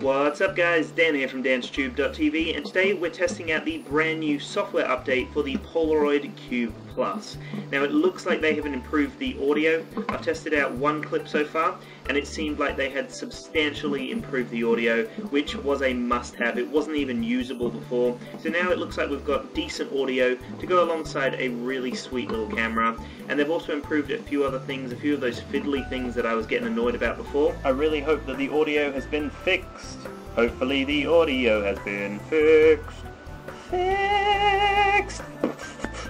What's up guys, Dan here from DansTube.TV, and today we're testing out the brand new software update for the Polaroid Q+. Now it looks like they haven't improved the audio. I've tested out one clip so far and it seemed like they had substantially improved the audio, which was a must-have. It wasn't even usable before. So now it looks like we've got decent audio to go alongside a really sweet little camera, and they've also improved a few other things, a few of those fiddly things that I was getting annoyed about before. I really hope that the audio has been fixed. Hopefully the audio has been fixed.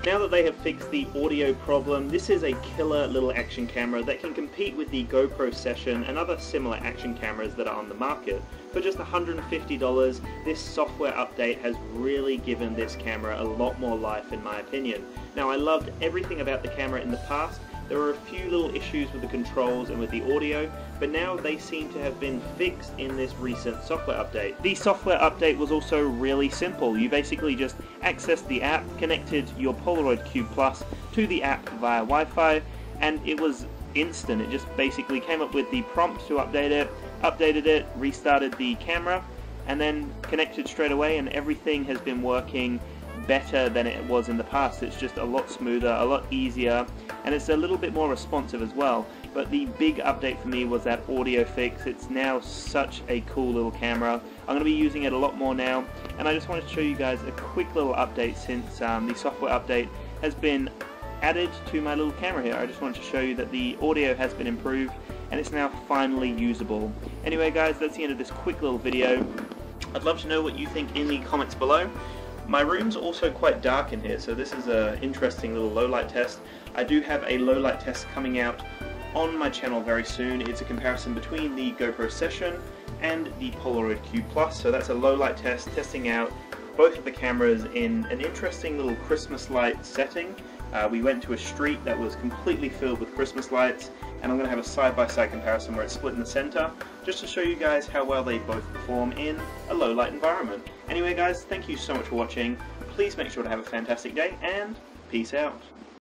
Now that they have fixed the audio problem, this is a killer little action camera that can compete with the GoPro Session and other similar action cameras that are on the market. For just $150, this software update has really given this camera a lot more life in my opinion. Now I loved everything about the camera in the past. There were a few little issues with the controls and with the audio, but now they seem to have been fixed in this recent software update. The software update was also really simple. You basically just accessed the app, connected your Polaroid Q+ to the app via Wi-Fi, and it was instant. It just basically came up with the prompt to update it, updated it, restarted the camera, and then connected straight away, and everything has been working better than it was in the past. It's just a lot smoother, a lot easier, and it's a little bit more responsive as well. But the big update for me was that audio fix. It's now such a cool little camera. I'm going to be using it a lot more now, and I just wanted to show you guys a quick little update since the software update has been added to my little camera here. I just wanted to show you that the audio has been improved and it's now finally usable. Anyway guys, that's the end of this quick little video. I'd love to know what you think in the comments below. My room's also quite dark in here, so this is an interesting little low light test. I do have a low light test coming out on my channel very soon. It's a comparison between the GoPro Session and the Polaroid Q+, so that's a low light test testing out both of the cameras in an interesting little Christmas light setting. We went to a street that was completely filled with Christmas lights, and I'm going to have a side-by-side comparison where it's split in the center, just to show you guys how well they both perform in a low light environment. Anyway guys, thank you so much for watching. Please make sure to have a fantastic day, and peace out.